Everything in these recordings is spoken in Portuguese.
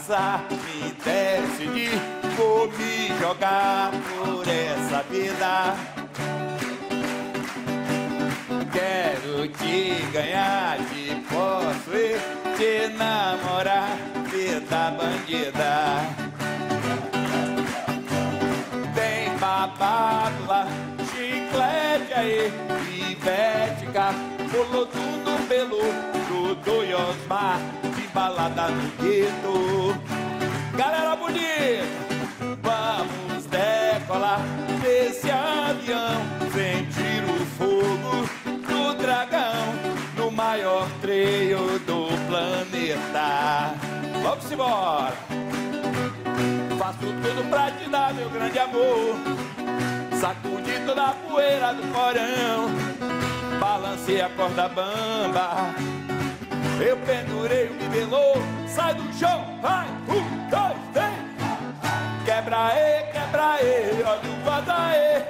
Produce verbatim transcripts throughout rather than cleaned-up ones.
pensar, me decidir, vou me jogar por essa vida. Quero te ganhar, te possuir, te namorar, vida bandida. Tem babado lá, chiclete aí, Ivetica, pulou tudo pelo Jodô e Osmar, de balada no gueto. Galera bonita, vamos decolar desse avião, sentir o fogo do dragão, no maior treio do planeta. Vamos embora! Faço tudo pra te dar, meu grande amor, sacude toda a poeira do porão, balancei a corda bamba, eu pendurei o bibelô, sai do chão, vai, um, dois, três. Quebra-e, quebra-e, olha o badaê.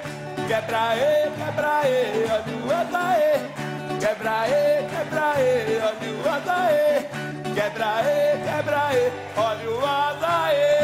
Quebra-e, quebra-e, olha o badaê. Quebra-e, quebra-e, olha o badaê. Quebra-e, quebra-e, olha o badaê.